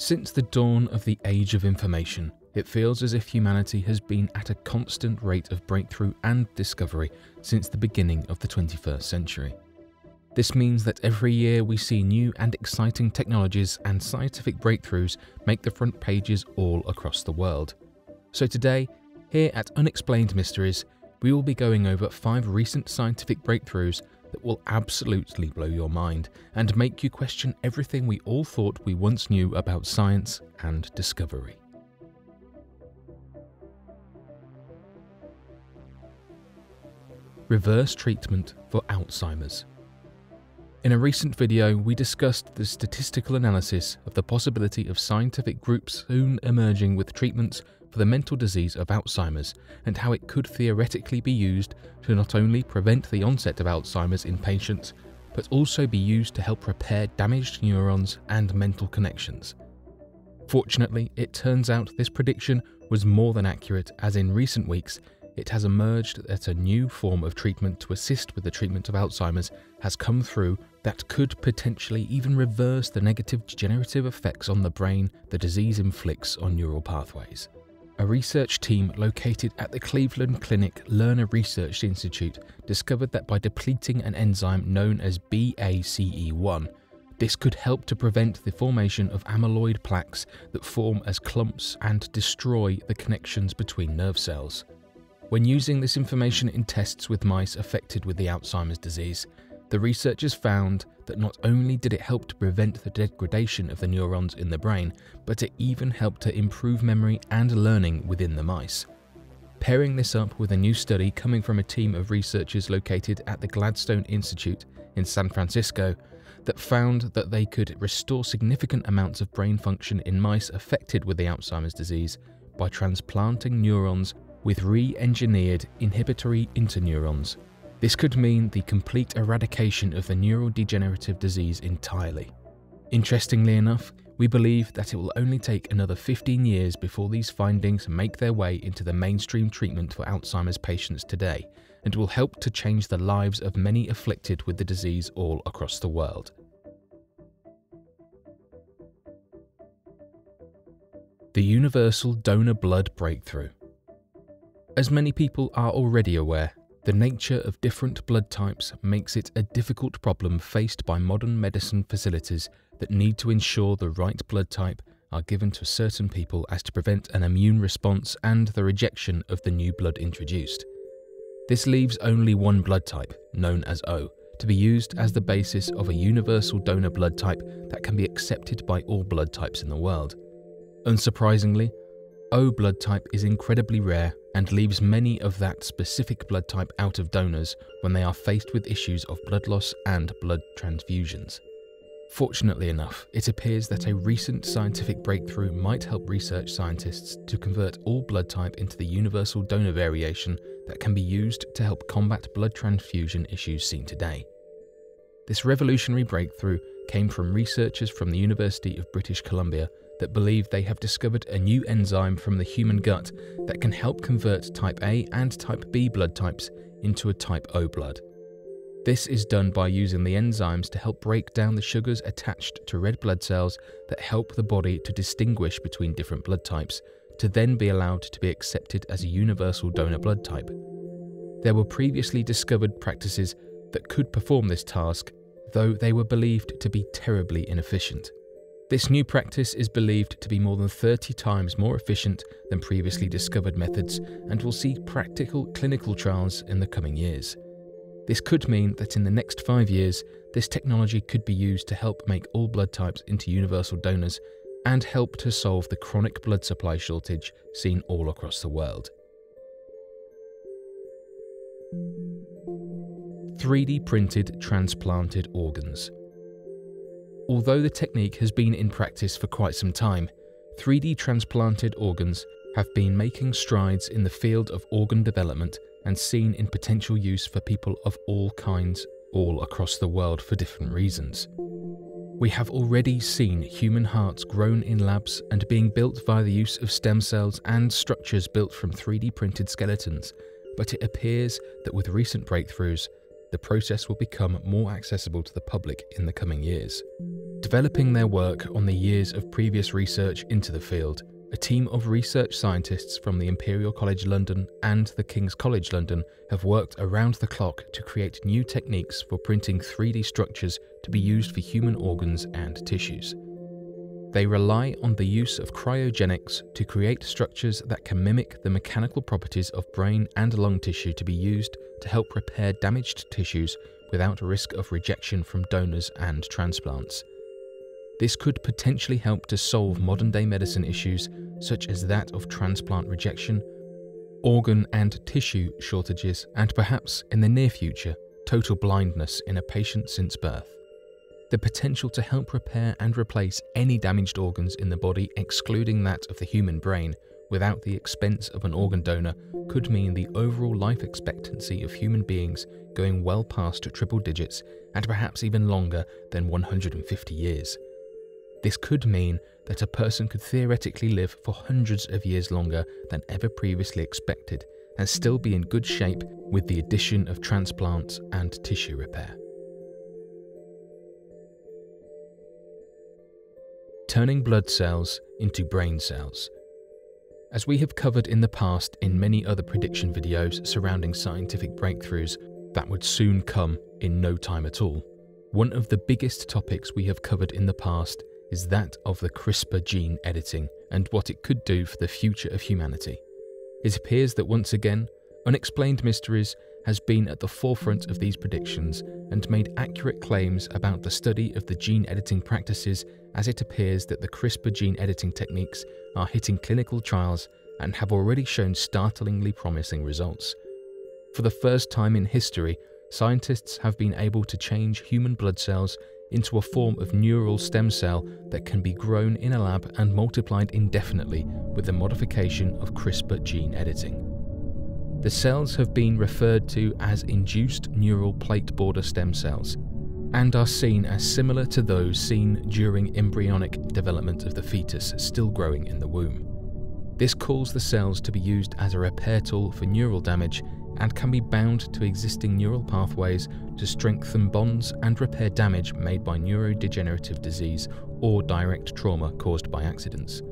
Since the dawn of the age of information, it feels as if humanity has been at a constant rate of breakthrough and discovery since the beginning of the 21st century. This means that every year we see new and exciting technologies and scientific breakthroughs make the front pages all across the world. So today, here at Unexplained Mysteries, we will be going over 5 recent scientific breakthroughs that will absolutely blow your mind and make you question everything we all thought we once knew about science and discovery. Reverse treatment for Alzheimer's. In a recent video, we discussed the statistical analysis of the possibility of scientific groups soon emerging with treatments for the mental disease of Alzheimer's and how it could theoretically be used to not only prevent the onset of Alzheimer's in patients, but also be used to help repair damaged neurons and mental connections. Fortunately, it turns out this prediction was more than accurate, as in recent weeks, it has emerged that a new form of treatment to assist with the treatment of Alzheimer's has come through that could potentially even reverse the negative degenerative effects on the brain the disease inflicts on neural pathways. A research team located at the Cleveland Clinic Lerner Research Institute discovered that by depleting an enzyme known as BACE1, this could help to prevent the formation of amyloid plaques that form as clumps and destroy the connections between nerve cells. When using this information in tests with mice affected with the Alzheimer's disease, the researchers found that not only did it help to prevent the degradation of the neurons in the brain, but it even helped to improve memory and learning within the mice. Pairing this up with a new study coming from a team of researchers located at the Gladstone Institute in San Francisco that found that they could restore significant amounts of brain function in mice affected with the Alzheimer's disease by transplanting neurons with re-engineered inhibitory interneurons. This could mean the complete eradication of the neurodegenerative disease entirely. Interestingly enough, we believe that it will only take another 15 years before these findings make their way into the mainstream treatment for Alzheimer's patients today, and will help to change the lives of many afflicted with the disease all across the world. The universal donor blood breakthrough. As many people are already aware, the nature of different blood types makes it a difficult problem faced by modern medicine facilities that need to ensure the right blood type are given to certain people as to prevent an immune response and the rejection of the new blood introduced. This leaves only one blood type, known as O, to be used as the basis of a universal donor blood type that can be accepted by all blood types in the world. Unsurprisingly, O blood type is incredibly rare and leaves many of that specific blood type out of donors when they are faced with issues of blood loss and blood transfusions. Fortunately enough, it appears that a recent scientific breakthrough might help research scientists to convert all blood type into the universal donor variation that can be used to help combat blood transfusion issues seen today. This revolutionary breakthrough came from researchers from the University of British Columbia that believe they have discovered a new enzyme from the human gut that can help convert type A and type B blood types into a type O blood. This is done by using the enzymes to help break down the sugars attached to red blood cells that help the body to distinguish between different blood types, to then be allowed to be accepted as a universal donor blood type. There were previously discovered practices that could perform this task, though they were believed to be terribly inefficient. This new practice is believed to be more than 30 times more efficient than previously discovered methods and will see practical clinical trials in the coming years. This could mean that in the next 5 years, this technology could be used to help make all blood types into universal donors and help to solve the chronic blood supply shortage seen all across the world. 3D printed transplanted organs. Although the technique has been in practice for quite some time, 3D transplanted organs have been making strides in the field of organ development and seen in potential use for people of all kinds all across the world for different reasons. We have already seen human hearts grown in labs and being built via the use of stem cells and structures built from 3D printed skeletons, but it appears that with recent breakthroughs, the process will become more accessible to the public in the coming years. Developing their work on the years of previous research into the field, a team of research scientists from the Imperial College London and the King's College London have worked around the clock to create new techniques for printing 3D structures to be used for human organs and tissues. They rely on the use of cryogenics to create structures that can mimic the mechanical properties of brain and lung tissue to be used to help repair damaged tissues without risk of rejection from donors and transplants. This could potentially help to solve modern-day medicine issues such as that of transplant rejection, organ and tissue shortages, and perhaps, in the near future, total blindness in a patient since birth. The potential to help repair and replace any damaged organs in the body, excluding that of the human brain, without the expense of an organ donor, could mean the overall life expectancy of human beings going well past triple digits and perhaps even longer than 150 years. This could mean that a person could theoretically live for hundreds of years longer than ever previously expected and still be in good shape with the addition of transplants and tissue repair. Turning blood cells into brain cells. As we have covered in the past in many other prediction videos surrounding scientific breakthroughs that would soon come in no time at all, one of the biggest topics we have covered in the past is that of the CRISPR gene editing and what it could do for the future of humanity. It appears that once again, Unexplained Mysteries has been at the forefront of these predictions and made accurate claims about the study of the gene editing practices, as it appears that the CRISPR gene editing techniques are hitting clinical trials and have already shown startlingly promising results. For the first time in history, scientists have been able to change human blood cells into a form of neural stem cell that can be grown in a lab and multiplied indefinitely with the modification of CRISPR gene editing. The cells have been referred to as induced neural plate border stem cells and are seen as similar to those seen during embryonic development of the fetus still growing in the womb. This calls the cells to be used as a repair tool for neural damage and can be bound to existing neural pathways to strengthen bonds and repair damage made by neurodegenerative disease or direct trauma caused by accidents.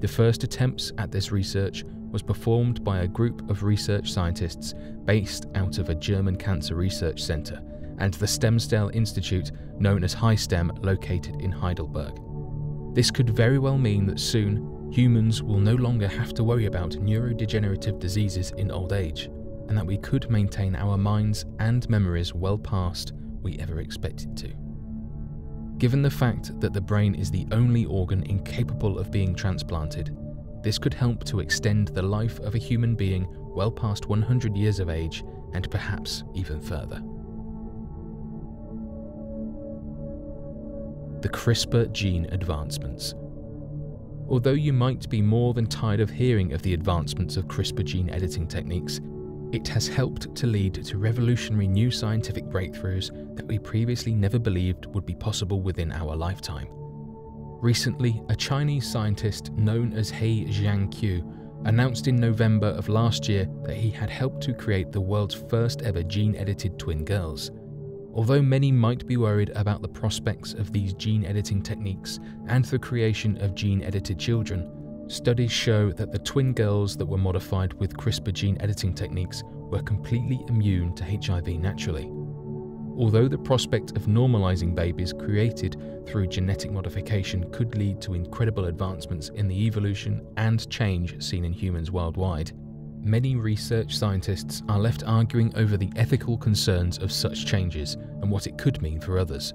The first attempts at this research was performed by a group of research scientists based out of a German Cancer Research Center and the Stemstel Institute, known as HiSTEM, located in Heidelberg. This could very well mean that soon, humans will no longer have to worry about neurodegenerative diseases in old age, and that we could maintain our minds and memories well past we ever expected to. Given the fact that the brain is the only organ incapable of being transplanted, this could help to extend the life of a human being well past 100 years of age and perhaps even further. The CRISPR gene advancements. Although you might be more than tired of hearing of the advancements of CRISPR gene editing techniques, it has helped to lead to revolutionary new scientific breakthroughs that we previously never believed would be possible within our lifetime. Recently, a Chinese scientist known as He Jiankui announced in November of last year that he had helped to create the world's first ever gene-edited twin girls. Although many might be worried about the prospects of these gene-editing techniques and the creation of gene-edited children, studies show that the twin girls that were modified with CRISPR gene editing techniques were completely immune to HIV naturally. Although the prospect of normalizing babies created through genetic modification could lead to incredible advancements in the evolution and change seen in humans worldwide, many research scientists are left arguing over the ethical concerns of such changes and what it could mean for others.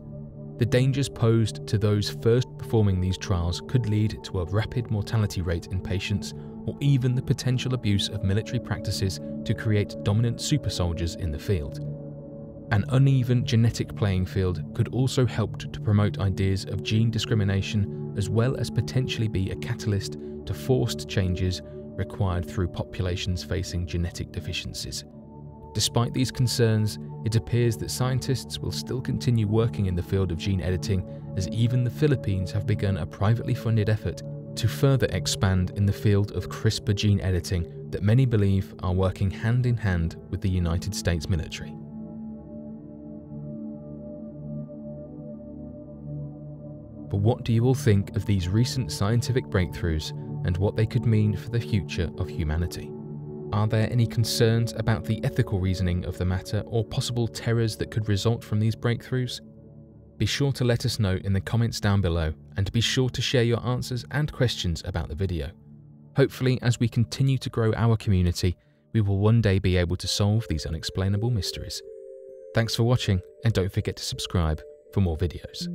The dangers posed to those first performing these trials could lead to a rapid mortality rate in patients, or even the potential abuse of military practices to create dominant super soldiers in the field. An uneven genetic playing field could also help to promote ideas of gene discrimination, as well as potentially be a catalyst to forced changes required through populations facing genetic deficiencies. Despite these concerns, it appears that scientists will still continue working in the field of gene editing, as even the Philippines have begun a privately funded effort to further expand in the field of CRISPR gene editing that many believe are working hand in hand with the United States military. But what do you all think of these recent scientific breakthroughs and what they could mean for the future of humanity? Are there any concerns about the ethical reasoning of the matter or possible terrors that could result from these breakthroughs? Be sure to let us know in the comments down below, and be sure to share your answers and questions about the video. Hopefully, as we continue to grow our community, we will one day be able to solve these unexplainable mysteries. Thanks for watching, and don't forget to subscribe for more videos.